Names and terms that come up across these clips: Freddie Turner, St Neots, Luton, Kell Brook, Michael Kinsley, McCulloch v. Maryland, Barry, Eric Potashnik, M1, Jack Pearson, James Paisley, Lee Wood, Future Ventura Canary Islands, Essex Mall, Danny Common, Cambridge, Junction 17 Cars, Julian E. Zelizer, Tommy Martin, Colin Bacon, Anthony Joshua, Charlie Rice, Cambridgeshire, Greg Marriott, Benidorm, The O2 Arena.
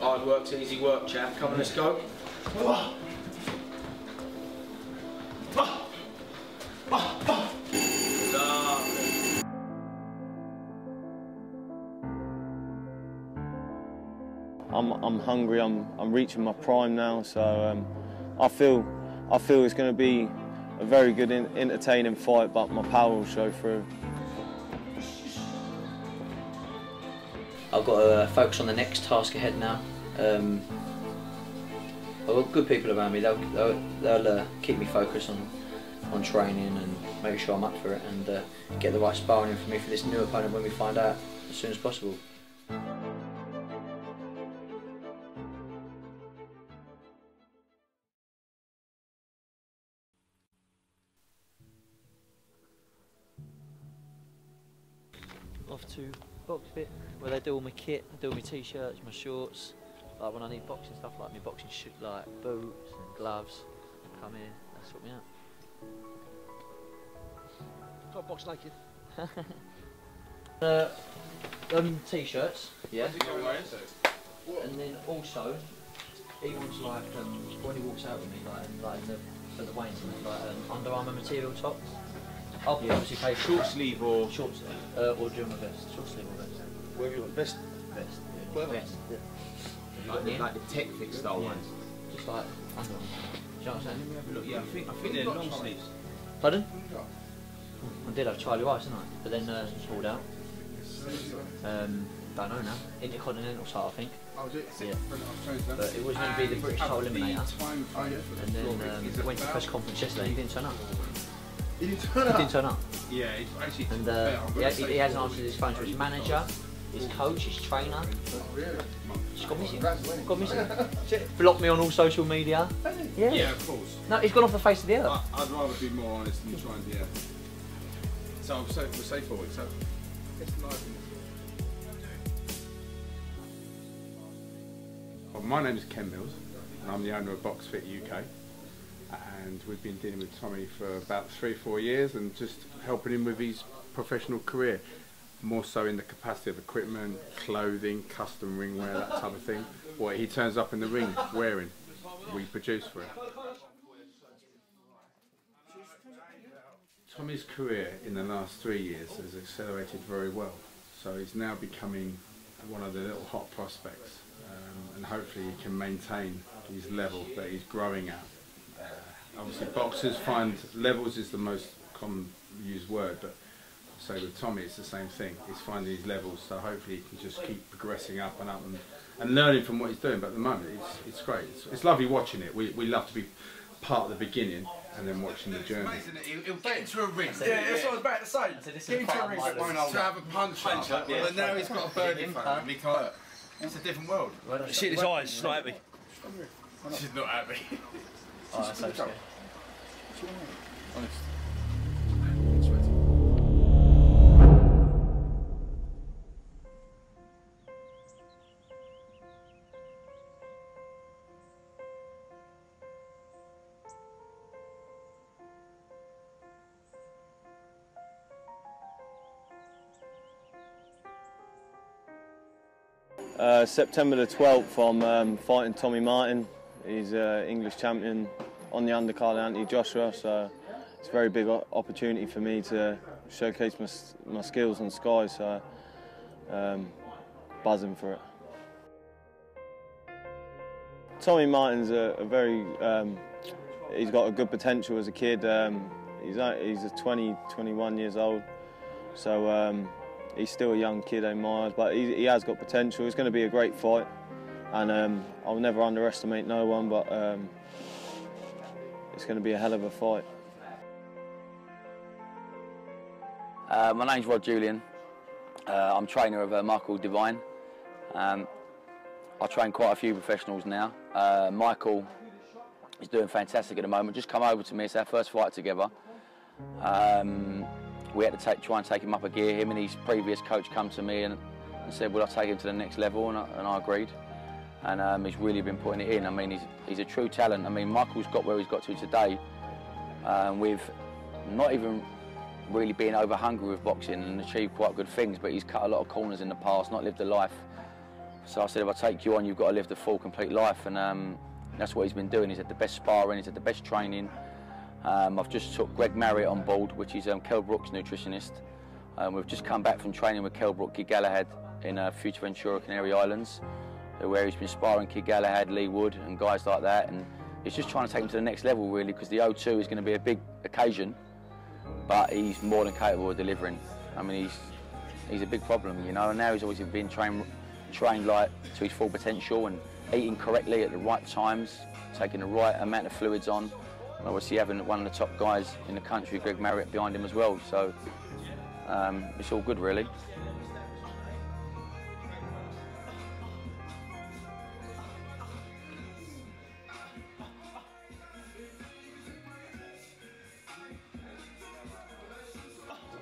Hard work's easy work, chap. Come on, let's go. I'm hungry. I'm reaching my prime now, so I feel it's going to be a very good, entertaining fight, but my power will show through. I've got to focus on the next task ahead now. I've got good people around me. They'll keep me focused on training and make sure I'm up for it, and get the right sparring in for me for this new opponent when we find out as soon as possible. Off to BoxFit, where they do all my kit, they do all my t-shirts, my shorts. Like when I need boxing stuff, like my boxing shoot, like boots and gloves, I come in, they sort me out. Got box naked. T-shirts. Yeah. And then also, he wants like when he walks out with me, like for the weighing, like Under Armour material tops. I'll be obviously paid for short sleeve or do my vest. Short sleeve or vest. Where have you got the vest? Vest. Yeah. Vest. Yeah. Like the tech fit style ones. Just like Under Armour. Do you know what I'm saying? Let me have a look. Yeah, I think they're long sleeves. Pardon? I did have Charlie Rice, didn't I? But then it's pulled out. Don't know now. Intercontinental title, I think. Yeah. But it was going to be the British title eliminator. And then went to press conference yesterday. He didn't turn up. He didn't turn up. Yeah, he's actually. And he hasn't answered his phone to his manager, his coach, his trainer. Just got missing. Blocked me on all social media. Yeah. Yeah, of course. No, he's gone off the face of the earth. I'd rather be more honest than trying to. Yeah. So I'm safe. We're safe for it. So it's nice. Well, my name is Ken Mills, and I'm the owner of BoxFit UK. And we've been dealing with Tommy for about 3 or 4 years and just helping him with his professional career, more so in the capacity of equipment, clothing, custom ringwear, that type of thing. What he turns up in the ring wearing, we produce for him. Tommy's career in the last 3 years has accelerated very well, so he's now becoming one of the little hot prospects, and hopefully he can maintain his level that he's growing at. Obviously boxers find levels is the most common used word, but so with Tommy it's the same thing. He's finding his levels, so hopefully he can just keep progressing up and up and learning from what he's doing. But at the moment it's great. It's lovely watching it. We love to be part of the beginning and then watching the journey. It's amazing. He'll get into a ring. Yeah, that's what I was about to say. Get into a ring but won't hold. To have a punch up, and now he's got a bird in front of him. He can't hurt. It's a different world. Shit, his eyes, she's not happy. She's not happy. Oh, that's so scary. Honest. September the 12th, I'm fighting Tommy Martin. He's English champion on the undercard of Anthony Joshua, so it's a very big opportunity for me to showcase my skills on Sky, so buzzing for it. Tommy Martin's a very, he's got a good potential as a kid. He's a 21 years old, so he's still a young kid in my eyes, but he has got potential. It's going to be a great fight. And I'll never underestimate no one, but it's going to be a hell of a fight. My name's Rod Julian. I'm trainer of Michael Devine. I train quite a few professionals now. Michael is doing fantastic at the moment. Just come over to me. It's our first fight together. We had to try and take him up a gear. Him and his previous coach come to me and said, "Will I take him to the next level?" And I agreed. And he's really been putting it in. I mean, he's a true talent. I mean, Michael's got where he's got to today with not even really being over-hungry with boxing and achieved quite good things, but he's cut a lot of corners in the past, not lived a life So I said, if I take you on, you've got to live the full, complete life. And that's what he's been doing. He's had the best sparring, he's had the best training. I've just took Greg Marriott on board, which is Kell Brook's nutritionist. We've just come back from training with Kell Brook, Kid Galahad, in Future Ventura Canary Islands, where he's been sparring Kid Galahad, Lee Wood, and guys like that. And it's just trying to take him to the next level, really, because the O2 is going to be a big occasion, but he's more than capable of delivering. I mean, he's a big problem, you know, and now he's always been trained like to his full potential and eating correctly at the right times, taking the right amount of fluids on. And obviously having one of the top guys in the country, Greg Marriott, behind him as well, so it's all good, really.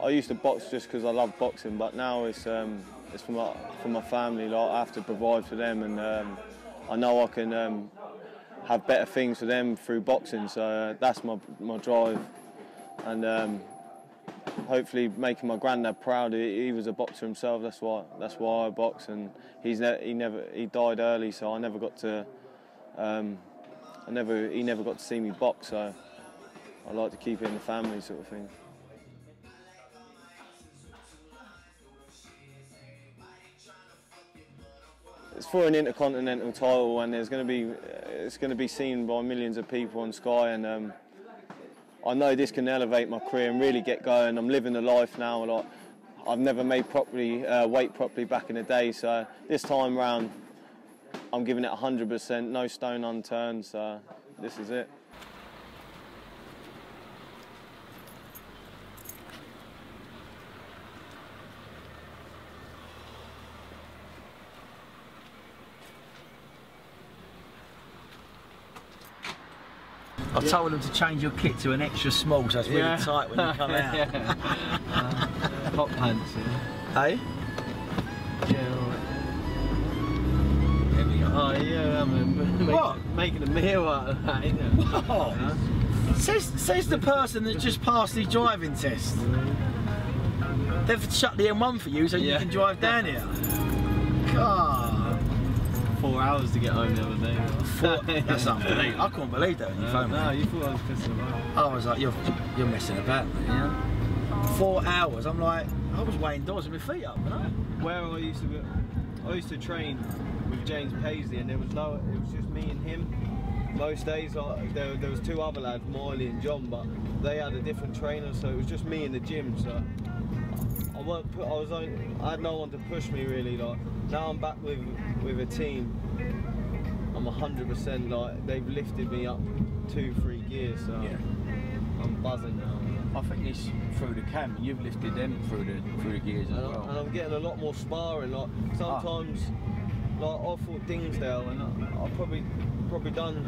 I used to box just because I love boxing, but now it's for my family. Like, I have to provide for them, and I know I can have better things for them through boxing. So that's my drive, and hopefully making my granddad proud. He was a boxer himself. That's why I box, and he died early, so I never got to he never got to see me box. So I like to keep it in the family, sort of thing. It's for an intercontinental title, and it's going to be seen by millions of people on Sky, and I know this can elevate my career and really get going. I'm living the life now. Like, I've never made weight properly back in the day, so this time round I'm giving it 100%, no stone unturned. So this is it. I told them to change your kit to an extra small, so it's really tight when you come out. Hot pants, yeah. Hey? Yeah, all right. Making a meal out of that, isn't it? What? Says the person that just passed the driving test. They've shut the M1 for you, so you can drive down here. God. 4 hours to get home the other day. That's unbelievable. I couldn't believe that when you phoned me. No, you thought I was pissing about. I was like, you're messing about, mate, yeah? 4 hours. I'm like, I was weighing doors with my feet up, wasn't I? I used to train with James Paisley, and it was just me and him. Most days, like, there was two other lads, Miley and John, but they had a different trainer, so it was just me in the gym. So I had no one to push me, really. Like, now I'm back with a team, I'm 100%. Like, they've lifted me up 2-3 gears, so I'm buzzing now. I think this through the camp, you've lifted them through the gears as well. And I'm getting a lot more sparring. Like, sometimes, like, I fought Dingsdale, and I've probably done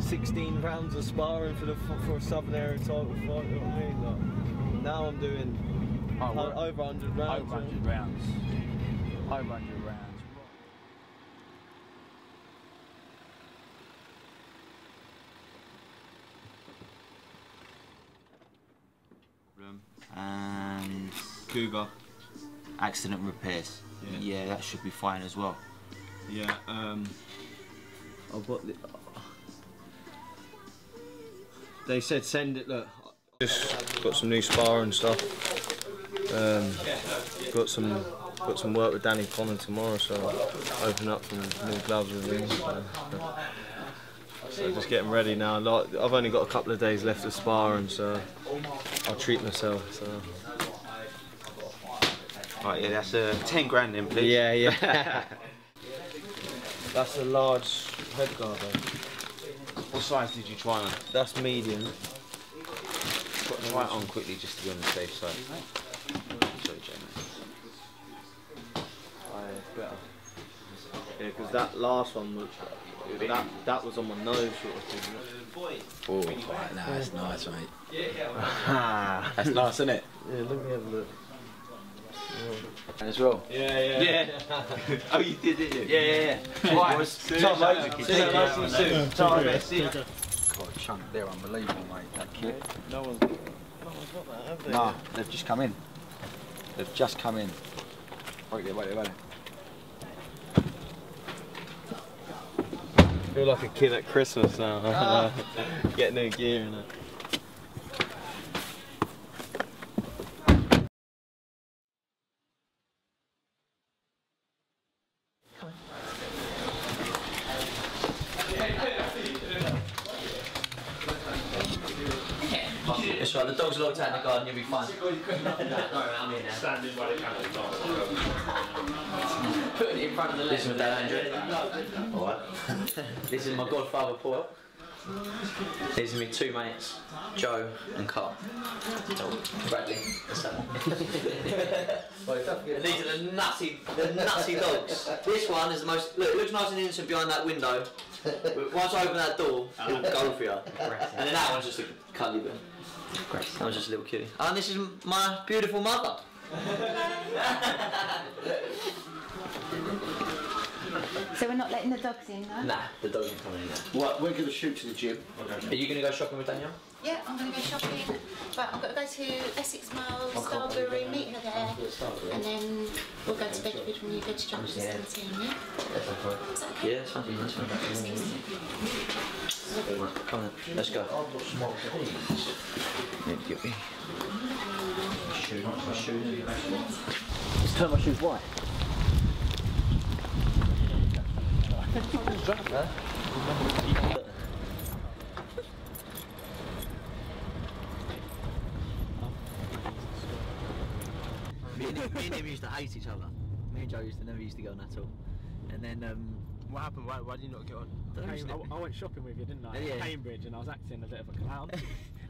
16 rounds of sparring for a Southern Area title fight. You know what I mean? Like, now I'm doing over 100 rounds. Over 100 rounds. Over 100 rounds. And Cougar. Accident repairs. Yeah, that should be fine as well. Yeah. I've got the. They said send it, look. Just got some new sparring stuff. Got some work with Danny Common tomorrow, so I'll open up some new gloves with him. So just getting ready now. Like, I've only got a couple of days left of sparring, so I'll treat myself. So. Right, yeah, that's 10 grand then, please. Yeah, yeah. That's a large head guard, though. What size did you try on? That's medium. Try it on quickly just to be on the safe side. Sorry, Jamie. Better. Yeah, because that last one was that was on my nose, sort of thing. Oh, right, no, that's nice, mate. That's nice, isn't it? Yeah, let me have a look. As well. Yeah. Oh, you did, didn't you? Yeah. Right, God, chunk, they're unbelievable, mate, that kid. No one's got that, have they? No, they've just come in. Wait there. feel like a kid at Christmas now. Get new gear in it. It's right, the dog's locked out in the garden, you'll be fine. Standing by the camera. Put it in front of the list. Listen to that, Andrew. Alright. This is my godfather, Paul. These are my two mates, Joe and Carl. Bradley. And these are the nutty dogs. This one is the most. Look, it looks nice and innocent behind that window. But once I open that door, it will go for you. And then that one's just a cuddly bit. Great. That was just a little kitty. And this is my beautiful mother. So we're not letting the dogs in, though? Nah, the dogs aren't coming in there. Well, we're going to shoot to the gym. Okay. Are you going to go shopping with Danielle? Yeah, I'm going to go shopping. But I've got to go to Essex Mall, Starbury, meet her there. And then we'll go to Bedford when you go to Junction 17, yeah? Is that okay? Yeah, that's fine. That's fine. Right, come on, let's go. Need to get me. Shoes, my shoes. Let's turn my shoes white. Me and him used to hate each other. Me and Joe never used to get on at all. And then what happened? Why did you not get on? I went shopping with you, didn't I? Yeah. Cambridge, and I was acting a bit of a clown.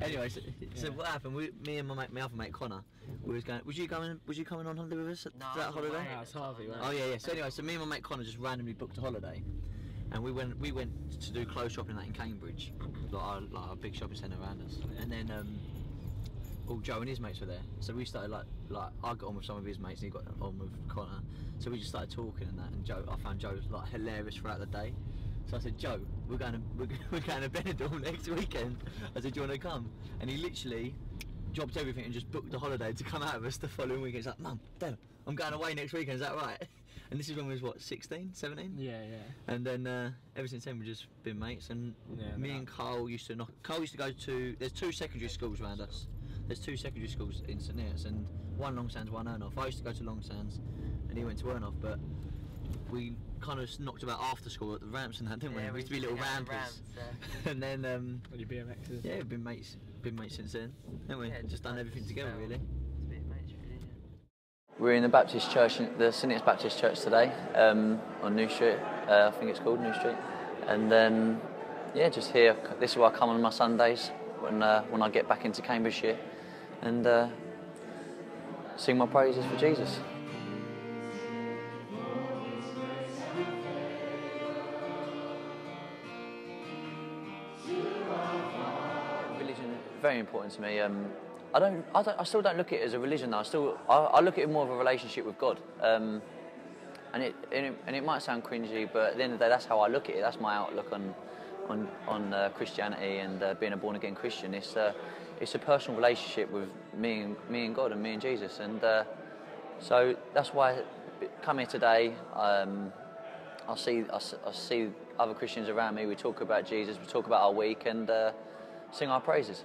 Anyway, so what happened? Me and my other mate Connor, we was going. Was you coming on holiday with us? No, that holiday. No, it was Harvey. Oh yeah. So anyway, so me and my mate Connor just randomly booked a holiday, and we went to do clothes shopping in Cambridge, like our big shopping centre around us. And then all Joe and his mates were there, so we started like I got on with some of his mates, and he got on with Connor. So we just started talking and that. And Joe, I found Joe like hilarious throughout the day. So I said, Joe, we're going to Benidorm next weekend. I said, do you want to come? And he literally dropped everything and just booked a holiday to come out with us the following weekend. He's like, Mum, Dad, I'm going away next weekend, is that right? And this is when we was, what, 16, 17? Yeah, yeah. And then ever since then, we've just been mates. And yeah, me and Carl used to go to, there's two secondary schools around us. There's two secondary schools in St Neots, and one Long Sands, one Earn-Off. I used to go to Long Sands, and he went to Earn-Off, but we kind of knocked about after school at the ramps and that, didn't we? Yeah, we used to be little rampers. And then and your BMXs. Yeah, we've been mates since then, haven't we? Yeah, just done everything together, really. It's been mates, really, yeah. We're in the Baptist Church, the St Neots Baptist Church today, on New Street. I think it's called New Street. And yeah, just here. This is where I come on my Sundays when I get back into Cambridgeshire, and sing my praises for Jesus. Very important to me. I still don't look at it as a religion though. I look at it more of a relationship with God. And it might sound cringy, but at the end of the day, that's how I look at it. That's my outlook on Christianity and being a born again Christian. It's a personal relationship with me and God and me and Jesus. And so that's why I come here today. I see other Christians around me. We talk about Jesus. We talk about our week and sing our praises.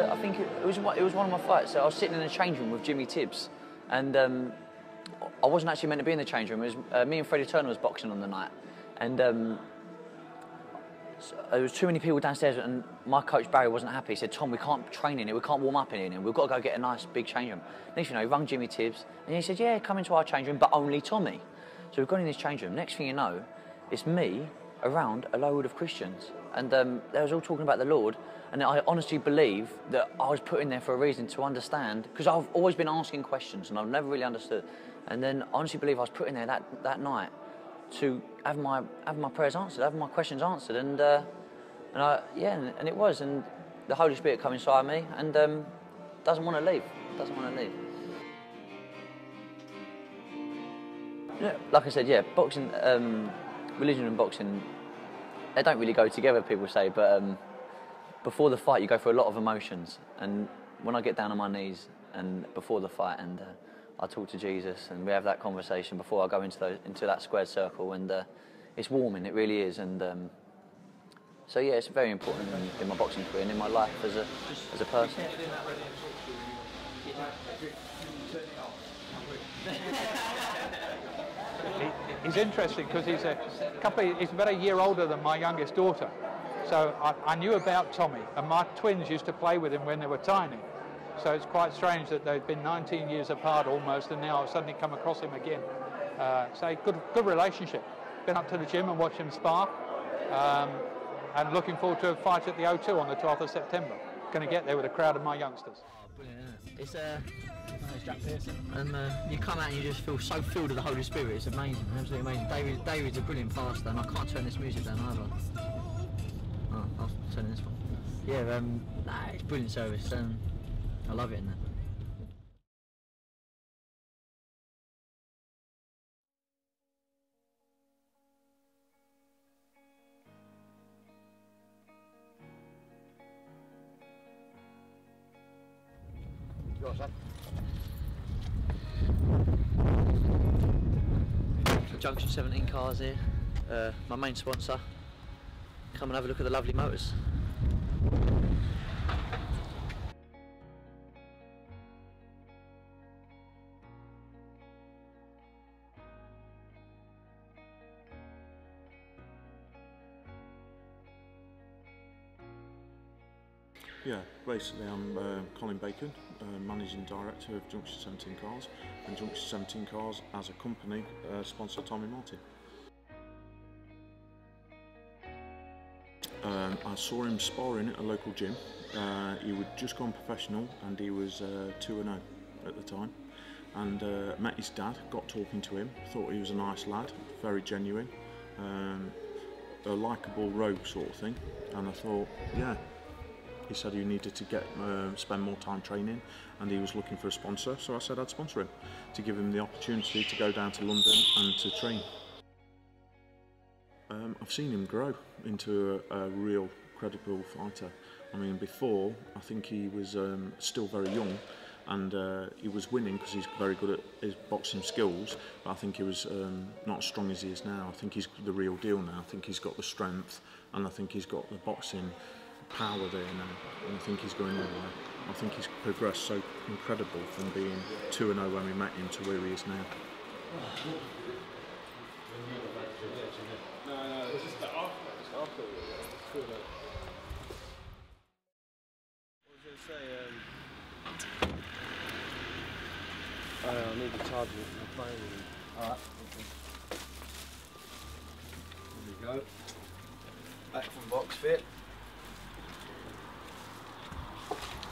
I think it was one of my fights. So I was sitting in the change room with Jimmy Tibbs, and I wasn't actually meant to be in the change room. It was me and Freddie Turner was boxing on the night, and so there was too many people downstairs, and my coach Barry wasn't happy. He said, Tom, we can't train in here, we can't warm up in here, we've got to go get a nice big change room. Next thing you know, he rung Jimmy Tibbs, and he said, yeah, come into our change room, but only Tommy. So we've gone in this change room. Next thing you know, it's me around a load of Christians, and they was all talking about the Lord, and I honestly believe that I was put in there for a reason, to understand, because I've always been asking questions and I've never really understood. And then I honestly believe I was put in there that night to have my prayers answered, have my questions answered, and it was, and the Holy Spirit come inside me, and doesn't want to leave. You know, like I said, yeah, boxing, religion and boxing, they don't really go together, people say, but before the fight, you go through a lot of emotions. And when I get down on my knees and before the fight, and I talk to Jesus, and we have that conversation before I go into that squared circle, and it's warming, it really is. And so yeah, it's very important in my boxing career and in my life as a person. He's interesting because he's he's about a year older than my youngest daughter. So I knew about Tommy, and my twins used to play with him when they were tiny. So it's quite strange that they've been 19 years apart almost, and now I've suddenly come across him again. So good relationship. Been up to the gym and watched him spar, and looking forward to a fight at the O2 on the 12th of September. Going to get there with a crowd of my youngsters. Oh, brilliant, isn't it? It's Jack Pearson. And you come out and you just feel so filled with the Holy Spirit. It's amazing, absolutely amazing. David's a brilliant pastor, and I can't turn this music down either. Oh, I'll turn this one. Yeah, it's brilliant service. I love it in there. Junction 17 Cars here, my main sponsor. Come and have a look at the lovely motors. Yeah, basically I'm Colin Bacon, Managing Director of Junction 17 Cars, and Junction 17 Cars as a company sponsor Tommy Martin. I saw him sparring at a local gym. He had just gone professional and he was 2-0 at the time. And met his dad, got talking to him, thought he was a nice lad, very genuine, a likeable rogue sort of thing. And I thought, yeah, he said he needed to spend more time training and he was looking for a sponsor. So I said I'd sponsor him to give him the opportunity to go down to London and to train. I've seen him grow into a real credible fighter. I mean, before, I think he was still very young, and he was winning because he's very good at his boxing skills, but I think he was not as strong as he is now. I think he's the real deal now. I think he's got the strength, and I think he's got the boxing power there now, and I think he's going nowhere. I think he's progressed so incredible from being 2-0 when we met him to where he is now. I need to charge it for the phone. Alright. There we go. Back from BoxFit.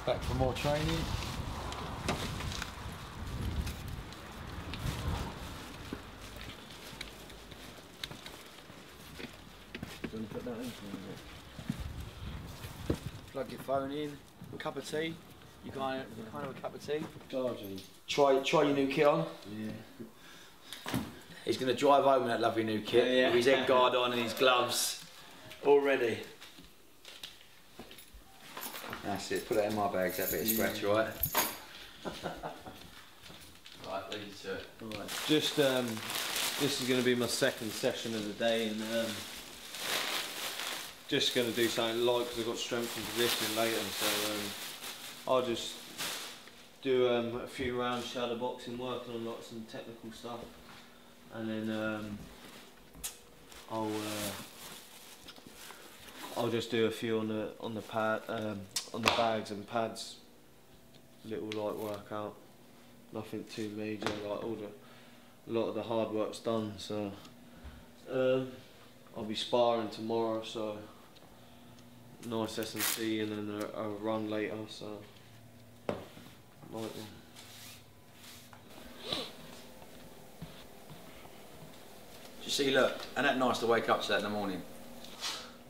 Back for more training. Put that in. Plug your phone in. Cup of tea. You kind of a cup of tea. Charging. Try your new kit on. Yeah. He's going to drive home in that lovely new kit. Yeah. With his head guard on and his gloves. All ready. That's it. Put that in my bag. That bit of scratch, right? Right, lead to it. All right. Just this is going to be my second session of the day, and just going to do something light because I've got strength and conditioning later, so I'll just do a few rounds shadow boxing, working on lots of technical stuff, and then I'll just do a few on the bags and pads, little light workout, nothing too major. Like a lot of the hard work's done, so I'll be sparring tomorrow, so. Nice S&C and then a run later, so might. You see, look, and that nice to wake up to that in the morning.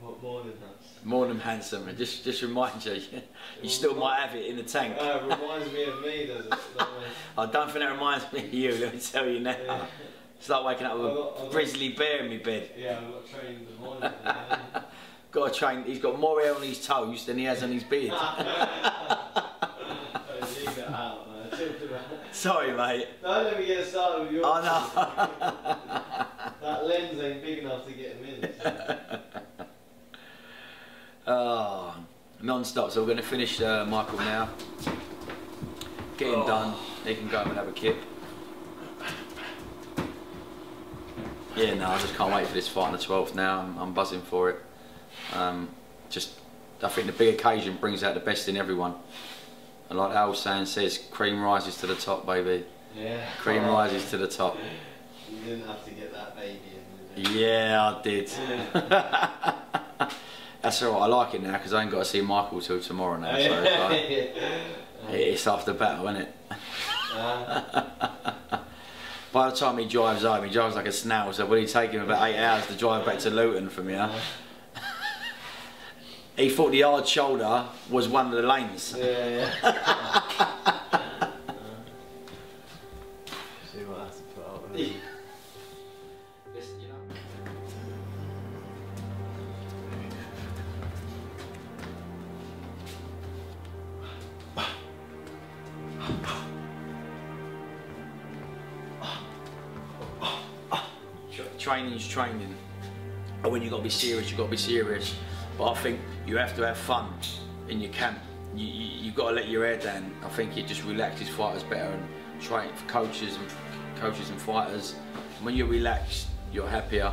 What morning handsome? Morning handsome, and just reminds you, you still might have it in the tank. Reminds me of me, does it? I don't think that reminds me of you. Let me tell you now. Yeah. It's like waking up with a grizzly bear in my bed. Yeah, I've got training in the morning. got a chain. He's got more hair on his toes than he has on his beard. Sorry, mate. Don't let me get started with your. I know. That lens ain't big enough to get him in. So. Oh, non-stop. So we're going to finish Michael now. Get him done. He can go and have a kip. Yeah, no, I just can't wait for this fight on the 12th. Now I'm buzzing for it. Just, I think the big occasion brings out the best in everyone. And like Al San says, cream rises to the top, baby. Yeah. Cream rises to the top. You didn't have to get that baby in, did you? Yeah, I did. Yeah. That's alright, I like it now because I ain't got to see Michael till tomorrow now. So it's after battle, isn't it? By the time he drives home, he drives like a snail, so will he take him about 8 hours to drive back to Luton from here? He thought the hard shoulder was one of the lanes. Yeah, yeah. See what I have to put out with it. Listen, you know. Training's training. And when you've got to be serious, you've got to be serious. But I think you have to have fun in your camp. You've got to let your hair down. I think it just relaxes fighters better and train for coaches and fighters. And when you're relaxed, you're happier.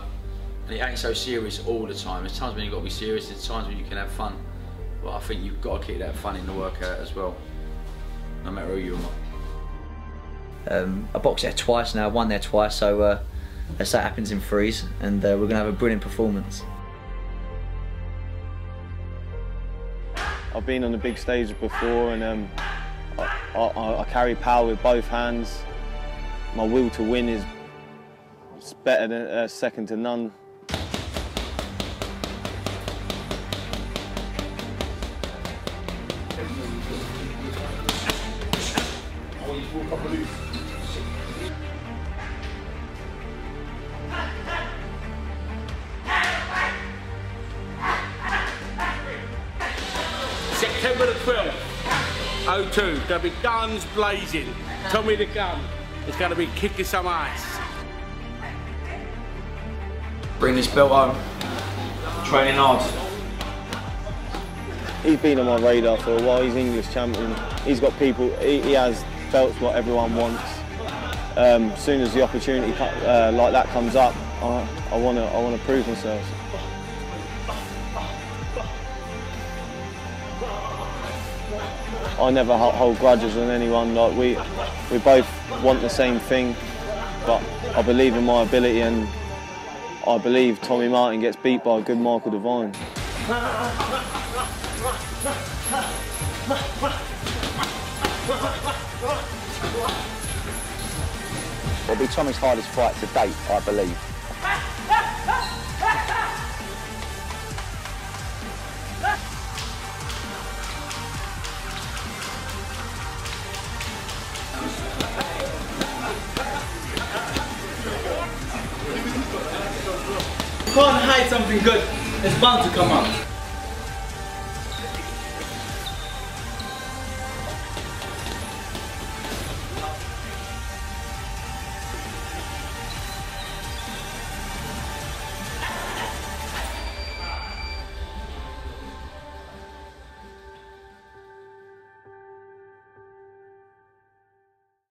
And it ain't so serious all the time. There's times when you've got to be serious, there's times when you can have fun. But I think you've got to keep that fun in the workout as well, no matter who you are. I boxed there twice now, won there twice, so let's say it happens in threes, and we're going to have a brilliant performance. I've been on the big stage before, and I carry power with both hands. My will to win is better than second to none. September the 12th, O2, going to be guns blazing. Tommy the Gun is going to be kicking some ass. Bring this belt home, training hard. He's been on my radar for a while, he's English champion. He's got people, he has belts what everyone wants. As soon as the opportunity like that comes up, I want to prove myself. I never hold grudges on anyone. Like we both want the same thing, but I believe in my ability, and I believe Tommy Martin gets beat by a good Michael Devine. It'll be Tommy's hardest fight to date, I believe. Can't hide something good, it's bound to come out.